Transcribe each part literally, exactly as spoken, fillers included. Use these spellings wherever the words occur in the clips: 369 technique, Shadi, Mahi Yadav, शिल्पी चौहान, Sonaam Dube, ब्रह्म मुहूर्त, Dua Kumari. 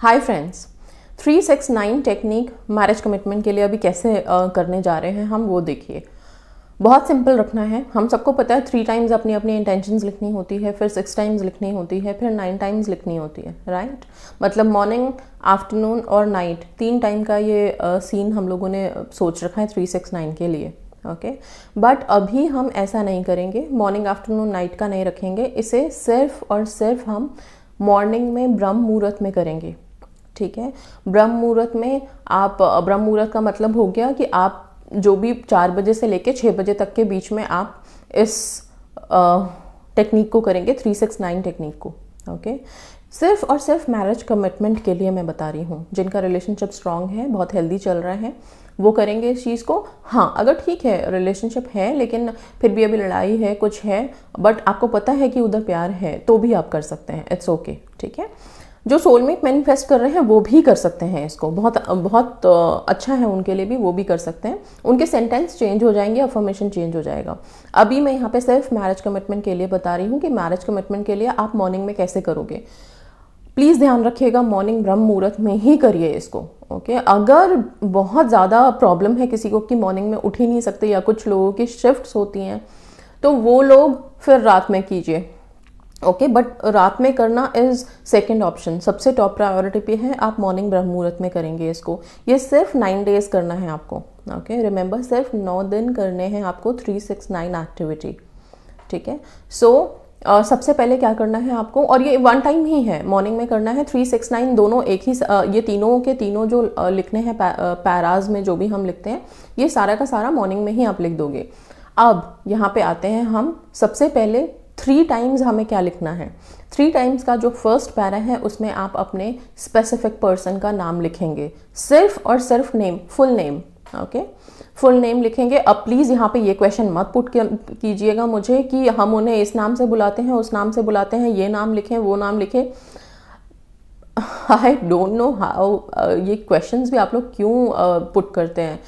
हाय friends, three sixty nine technique marriage commitment के लिए अभी कैसे uh, करने जा रहे हैं हम, वो देखिए। बहुत सिंपल रखना है। हम सबको पता है थ्री टाइम्स अपनी अपनी इंटेंशंस लिखनी होती है, फिर सिक्स टाइम्स लिखनी होती है, फिर नाइन टाइम्स लिखनी होती है, राइट। मतलब मॉर्निंग, आफ्टरनून और नाइट, तीन टाइम का ये सीन uh, हम लोगों ने सोच रखा है थ्री सिक्सटी नाइन के लिए, ओके okay? बट अभी हम ऐसा नहीं करेंगे, मॉर्निंग आफ्टरनून नाइट का नहीं रखेंगे। इसे सिर्फ और सिर्फ हम मॉर्निंग में ब्रह्म मुहूर्त में करेंगे, ठीक है। ब्रह्म मुहूर्त में आप, ब्रह्म मुहूर्त का मतलब हो गया कि आप जो भी चार बजे से लेके छः बजे तक के बीच में आप इस टेक्निक को करेंगे, थ्री सिक्सटी नाइन टेक्निक को, ओके। सिर्फ और सिर्फ मैरिज कमिटमेंट के लिए मैं बता रही हूँ। जिनका रिलेशनशिप स्ट्रांग है, बहुत हेल्दी चल रहा है, वो करेंगे इस चीज़ को। हाँ, अगर ठीक है रिलेशनशिप है लेकिन फिर भी अभी लड़ाई है, कुछ है, बट आपको पता है कि उधर प्यार है, तो भी आप कर सकते हैं, इट्स ओके, ठीक है। जो सोलमेट मैनिफेस्ट कर रहे हैं वो भी कर सकते हैं इसको, बहुत बहुत अच्छा है उनके लिए भी, वो भी कर सकते हैं। उनके सेंटेंस चेंज हो जाएंगे, अफर्मेशन चेंज हो जाएगा। अभी मैं यहाँ पे सिर्फ मैरिज कमिटमेंट के लिए बता रही हूँ कि मैरिज कमिटमेंट के लिए आप मॉर्निंग में कैसे करोगे। प्लीज़ ध्यान रखिएगा, मॉर्निंग ब्रह्म मुहूर्त में ही करिए इसको, ओके। अगर बहुत ज़्यादा प्रॉब्लम है किसी को कि मॉर्निंग में उठ ही नहीं सकते, या कुछ लोगों की शिफ्ट्स होती हैं, तो वो लोग फिर रात में कीजिए, ओके। बट रात में करना इज़ सेकेंड ऑप्शन, सबसे टॉप प्रायोरिटी पे है। आप मॉर्निंग ब्रह्म मुहूर्त में करेंगे इसको। ये सिर्फ नाइन डेज करना है आपको, ओके। रिमेंबर, सिर्फ नौ दिन करने हैं आपको थ्री सिक्सटी नाइन एक्टिविटी, ठीक है। सो uh, सबसे पहले क्या करना है आपको, और ये वन टाइम ही है, मॉर्निंग में करना है। थ्री सिक्सटी नाइन दोनों एक ही, uh, ये तीनों के तीनों जो uh, लिखने हैं पैराज में, जो भी हम लिखते हैं, ये सारा का सारा मॉर्निंग में ही आप लिख दोगे। अब यहाँ पे आते हैं हम। सबसे पहले थ्री टाइम्स हमें क्या लिखना है, थ्री टाइम्स का जो फर्स्ट पैरा है उसमें आप अपने स्पेसिफिक पर्सन का नाम लिखेंगे, सिर्फ और सिर्फ name, full name, okay. Full name लिखेंगे। अब प्लीज़ यहाँ पे ये क्वेश्चन मत पुट कीजिएगा मुझे कि हम उन्हें इस नाम से बुलाते हैं, उस नाम से बुलाते हैं, ये नाम लिखें, वो नाम लिखें। आई डोंट नो हाउ, ये क्वेश्चंस भी आप लोग क्यों पुट uh, करते हैं।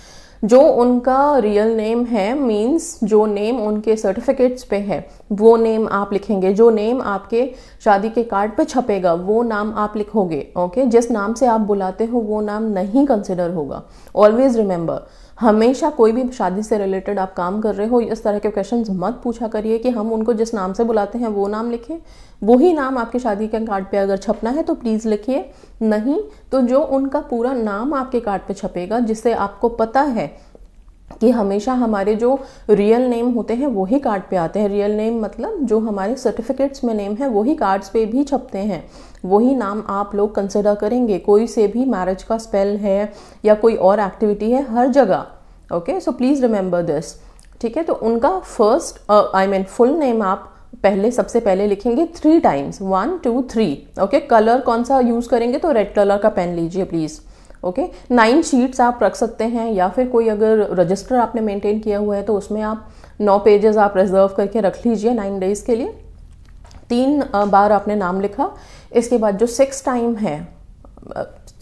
जो उनका रियल नेम है, मीन्स जो नेम उनके सर्टिफिकेट्स पे है, वो नेम आप लिखेंगे। जो नेम आपके शादी के कार्ड पे छपेगा वो नाम आप लिखोगे, ओके। जिस नाम से आप बुलाते हो वो नाम नहीं कंसिडर होगा। ऑलवेज रिमेंबर, हमेशा कोई भी शादी से रिलेटेड आप काम कर रहे हो, इस तरह के क्वेश्चंस मत पूछा करिए कि हम उनको जिस नाम से बुलाते हैं वो नाम लिखें। वही नाम आपके शादी के कार्ड पे अगर छपना है तो प्लीज़ लिखिए, नहीं तो जो उनका पूरा नाम आपके कार्ड पे छपेगा, जिससे आपको पता है कि हमेशा हमारे जो रियल नेम होते हैं वही कार्ड पे आते हैं। रियल नेम मतलब जो हमारे सर्टिफिकेट्स में नेम है वही कार्ड्स पे भी छपते हैं, वही नाम आप लोग कंसिडर करेंगे। कोई से भी मैरिज का स्पेल है या कोई और एक्टिविटी है, हर जगह, okay. So please remember this, ठीक है। तो उनका first, I mean full name आप पहले, सबसे पहले लिखेंगे three times, one two three, okay. Colour कौन सा यूज़ करेंगे, तो रेड कलर का पेन लीजिए प्लीज़, ओके। नाइन शीट्स आप रख सकते हैं, या फिर कोई अगर रजिस्टर आपने मेंटेन किया हुआ है तो उसमें आप नौ पेजेस आप रिजर्व करके रख लीजिए नाइन डेज के लिए। तीन बार आपने नाम लिखा, इसके बाद जो सिक्स टाइम है,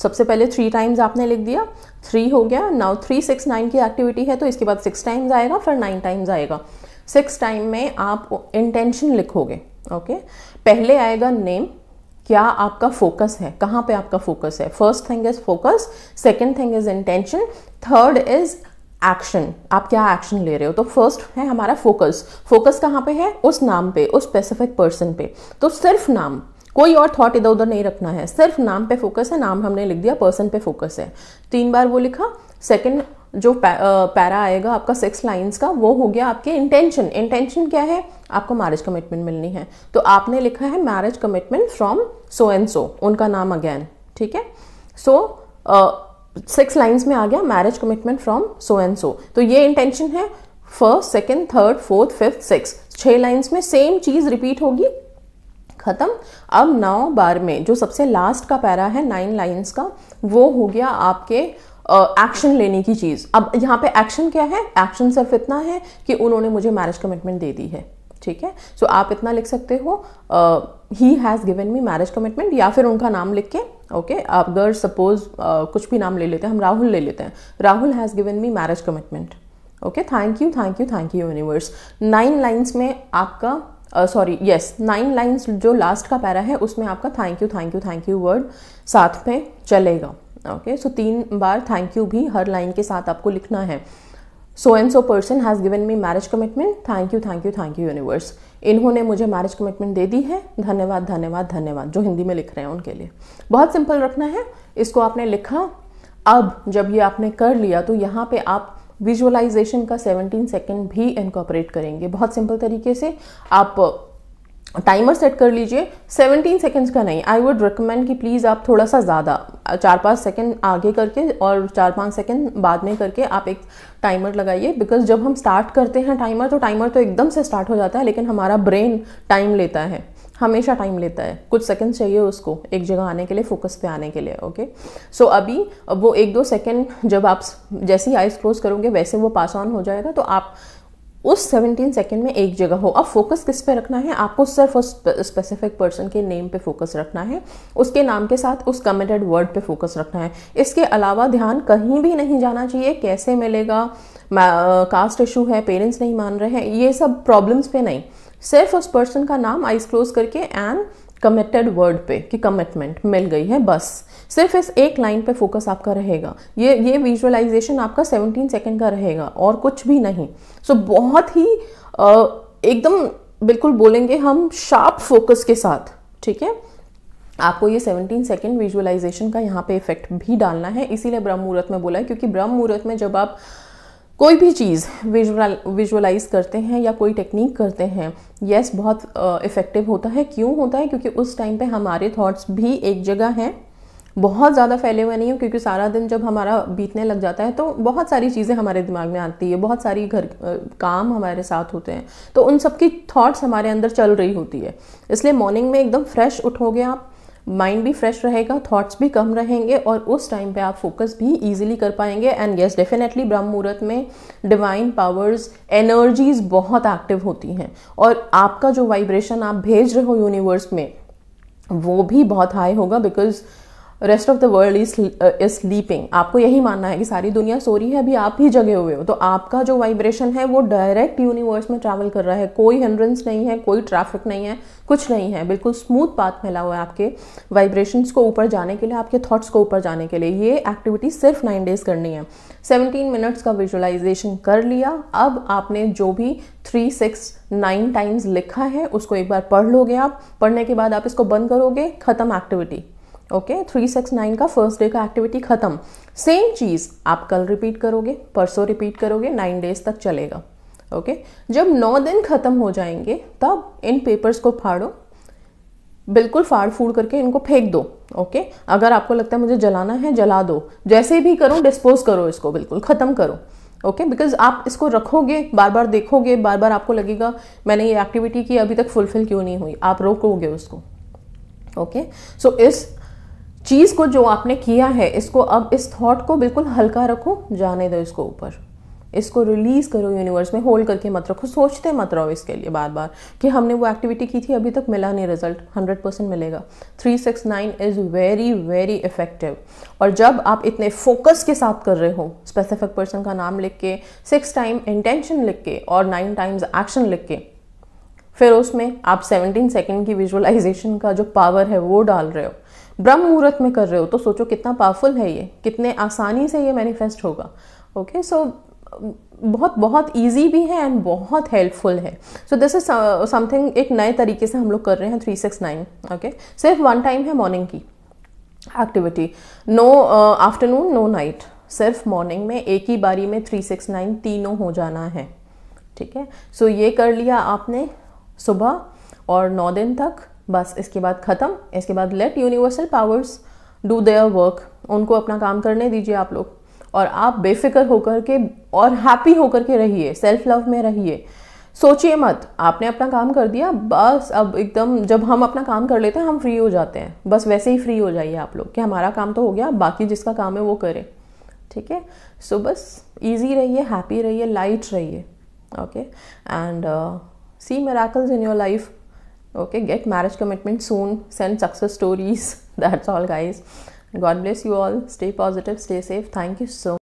सबसे पहले थ्री टाइम्स आपने लिख दिया, थ्री हो गया, नाउ थ्री सिक्स नाइन की एक्टिविटी है तो इसके बाद सिक्स टाइम्स आएगा, फिर नाइन टाइम्स आएगा। सिक्स टाइम में आप इंटेंशन लिखोगे, ओके। पहले आएगा नेम, क्या आपका फोकस है, कहाँ पे आपका फोकस है। First thing is focus, second thing is intention, third is action, आप क्या एक्शन ले रहे हो। तो फर्स्ट है हमारा फोकस, फोकस कहाँ पे है, उस नाम पे, उस स्पेसिफिक पर्सन पे। तो सिर्फ नाम, कोई और थॉट इधर उधर नहीं रखना है, सिर्फ नाम पे फोकस है, नाम हमने लिख दिया, पर्सन पे फोकस है, तीन बार वो लिखा। सेकेंड जो पैरा आएगा आपका सिक्स लाइंस का, वो हो गया आपके इंटेंशन। इंटेंशन क्या है, आपको मैरिज कमिटमेंट मिलनी है, तो आपने लिखा है marriage commitment from so and so, उनका नाम अगेन, ठीक है। सो सिक्स लाइंस में आ गया marriage commitment from so and so, तो ये इंटेंशन है। First, second, third, fourth, fifth, six, छः लाइन्स में सेम चीज़ रिपीट होगी, खत्म। अब नौ बार में जो सबसे लास्ट का पैरा है नाइन लाइन्स का, वो हो गया आपके एक्शन uh, लेने की चीज़। अब यहाँ पे एक्शन क्या है, एक्शन सिर्फ इतना है कि उन्होंने मुझे मैरिज कमिटमेंट दे दी है, ठीक है। सो so, आप इतना लिख सकते हो, he has given me marriage commitment, या फिर उनका नाम लिख के, ओके। आप अगर सपोज कुछ भी नाम ले लेते हैं, हम राहुल ले लेते हैं, Rahul has given me marriage commitment, okay. Thank you, thank you, thank you universe. Nine lines में आपका सॉरी यस नाइन लाइन्स जो लास्ट का पैरा है उसमें आपका thank you thank you thank you word साथ में चलेगा. ओके, सो तीन बार थैंक यू भी हर लाइन के साथ आपको लिखना है. So and so person has given me marriage commitment, thank you thank you thank you universe, इन्होंने मुझे मैरिज कमिटमेंट दे दी है, धन्यवाद धन्यवाद धन्यवाद. जो हिंदी में लिख रहे हैं उनके लिए बहुत सिंपल रखना है. इसको आपने लिखा, अब जब ये आपने कर लिया तो यहाँ पे आप विजुअलाइजेशन का सेवनटीन सेकेंड भी इनकॉर्पोरेट करेंगे. बहुत सिंपल तरीके से आप टाइमर सेट कर लीजिए सेवनटीन सेकेंड्स का नहीं. आई वुड रिकमेंड कि प्लीज़ आप थोड़ा सा ज़्यादा चार पाँच सेकेंड आगे करके और चार पाँच सेकेंड बाद में करके आप एक टाइमर लगाइए, बिकॉज जब हम स्टार्ट करते हैं टाइमर तो टाइमर तो एकदम से स्टार्ट हो जाता है, लेकिन हमारा ब्रेन टाइम लेता है, हमेशा टाइम लेता है. कुछ सेकंड चाहिए उसको एक जगह आने के लिए, फोकस पे आने के लिए. ओके, सो अभी वो एक दो सेकंड जब आप जैसे ही आइज क्लोज करोगे वैसे वो पास ऑन हो जाएगा, तो आप उस सेवनटीन सेकंड में एक जगह हो. अब फोकस किस पे रखना है आपको, सिर्फ उस स्पेसिफिक पर्सन के नेम पे फोकस रखना है, उसके नाम के साथ उस कमिटेड वर्ड पे फोकस रखना है. इसके अलावा ध्यान कहीं भी नहीं जाना चाहिए, कैसे मिलेगा, कास्ट इशू है, पेरेंट्स नहीं मान रहे हैं, ये सब प्रॉब्लम्स पे नहीं. सिर्फ उस पर्सन का नाम आइज क्लोज करके एंड कमिटेड वर्ड पे कि कमिटमेंट मिल गई है, बस सिर्फ इस एक लाइन पे फोकस आपका रहेगा. ये ये विजुअलाइजेशन आपका सेवनटीन सेकेंड का रहेगा और कुछ भी नहीं. सो so, बहुत ही एकदम बिल्कुल बोलेंगे हम शार्प फोकस के साथ, ठीक है. आपको ये सेवनटीन सेकेंड विजुअलाइजेशन का यहाँ पे इफेक्ट भी डालना है, इसीलिए ब्रह्म मुहूर्त में बोला है, क्योंकि ब्रह्म मुहूर्त में जब आप कोई भी चीज़ विजुअल विजुअलाइज करते हैं या कोई टेक्निक करते हैं, यस yes, बहुत इफ़ेक्टिव uh, होता है. क्यों होता है, क्योंकि उस टाइम पे हमारे थॉट्स भी एक जगह हैं, बहुत ज़्यादा फैले हुए नहीं हो, क्योंकि सारा दिन जब हमारा बीतने लग जाता है तो बहुत सारी चीज़ें हमारे दिमाग में आती है, बहुत सारी घर काम हमारे साथ होते हैं, तो उन सब की थॉट्स हमारे अंदर चल रही होती है. इसलिए मॉर्निंग में एकदम फ्रेश उठोगे आप, माइंड भी फ्रेश रहेगा, थॉट्स भी कम रहेंगे और उस टाइम पे आप फोकस भी इजीली कर पाएंगे. एंड यस डेफिनेटली ब्रह्म मुहूर्त में डिवाइन पावर्स एनर्जीज बहुत एक्टिव होती हैं और आपका जो वाइब्रेशन आप भेज रहे हो यूनिवर्स में वो भी बहुत हाई होगा, because rest of the world is is sleeping. आपको यही मानना है कि सारी दुनिया सो रही है, अभी आप ही जगे हुए हो, तो आपका जो वाइब्रेशन है वो डायरेक्ट यूनिवर्स में ट्रैवल कर रहा है. कोई हिंड्रेंस नहीं है, कोई ट्रैफिक नहीं है, कुछ नहीं है, बिल्कुल स्मूथ पाथ फैला हुआ है आपके वाइब्रेशंस को ऊपर जाने के लिए, आपके थॉट्स को ऊपर जाने के लिए. ये एक्टिविटी सिर्फ नाइन डेज करनी है. सेवनटीन मिनट्स का विजुअलाइजेशन कर लिया, अब आपने जो भी थ्री सिक्स नाइन टाइम्स लिखा है उसको एक बार पढ़ लोगे आप. पढ़ने के बाद आप इसको बंद करोगे, खत्म activity. Okay, three six nine का फर्स्ट डे का एक्टिविटी खत्म. सेम चीज़ आप कल रिपीट करोगे, परसों रिपीट करोगे, नाइन डेज तक चलेगा. Okay okay? जब नौ दिन खत्म हो जाएंगे तब इन पेपर्स को फाड़ो, बिल्कुल फाड़ फूड़ करके इनको फेंक दो. Okay okay? अगर आपको लगता है मुझे जलाना है, जला दो, जैसे भी करो डिस्पोज करो इसको, बिल्कुल ख़त्म करो. Okay okay? बिकॉज आप इसको रखोगे, बार बार देखोगे, बार बार आपको लगेगा मैंने ये एक्टिविटी की, अभी तक फुलफिल क्यों नहीं हुई, आप रोकोगे उसको. Okay okay? सो so, इस चीज़ को जो आपने किया है इसको, अब इस थॉट को बिल्कुल हल्का रखो, जाने दो इसको ऊपर, इसको रिलीज़ करो यूनिवर्स में, होल्ड करके मत रखो, सोचते मत रहो इसके लिए बार बार कि हमने वो एक्टिविटी की थी अभी तक मिला नहीं रिजल्ट. हंड्रेड परसेंट मिलेगा. Three six nine is very very effective. और जब आप इतने फोकस के साथ कर रहे हो, स्पेसिफिक पर्सन का नाम लिख के, सिक्स टाइम इंटेंशन लिख के और नाइन टाइम्स एक्शन लिख के, फिर उसमें आप सेवनटीन सेकेंड की विजुअलाइजेशन का जो पावर है वो डाल रहे हो, ब्रह्म मुहूर्त में कर रहे हो, तो सोचो कितना पावरफुल है ये, कितने आसानी से ये मैनिफेस्ट होगा. ओके सो बहुत बहुत इजी भी है एंड बहुत हेल्पफुल है. सो दिस इज समथिंग एक नए तरीके से हम लोग कर रहे हैं थ्री सिक्स नाइन. ओके, सिर्फ वन टाइम है मॉर्निंग की activity, no afternoon, no night, सिर्फ मॉर्निंग में एक ही बारी में थ्री सिक्स नाइन तीनों हो जाना है. ठीक है, सो so, ये कर लिया आपने सुबह और नौ दिन तक, बस इसके बाद ख़त्म. इसके बाद let universal powers do their work, उनको अपना काम करने दीजिए आप लोग, और आप बेफिक्र होकर के और हैप्पी होकर के रहिए, सेल्फ लव में रहिए, सोचिए मत, आपने अपना काम कर दिया बस. अब एकदम जब हम अपना काम कर लेते हैं हम फ्री हो जाते हैं, बस वैसे ही फ्री हो जाइए आप लोग कि हमारा काम तो हो गया, बाकी जिसका काम है वो करें. ठीक है, सो बस ईजी रहिए, हैप्पी रहिए, लाइट रहिए. Okay and see miracles in your life. Okay, get marriage commitment soon, send success stories. That's all guys, God bless you all, stay positive, stay safe, thank you so much.